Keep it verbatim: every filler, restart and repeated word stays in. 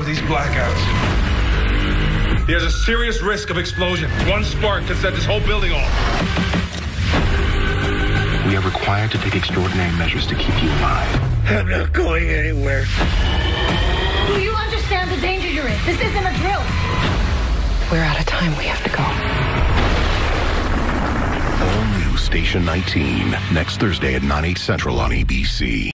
of these blackouts. There's a serious risk of explosion. One spark could set this whole building off. We are required to take extraordinary measures to keep you alive. I'm not going anywhere. Do you understand the danger you're in? This isn't a drill. We're out of time. We have to go. All new Station nineteen, next Thursday at nine, eight central on A B C.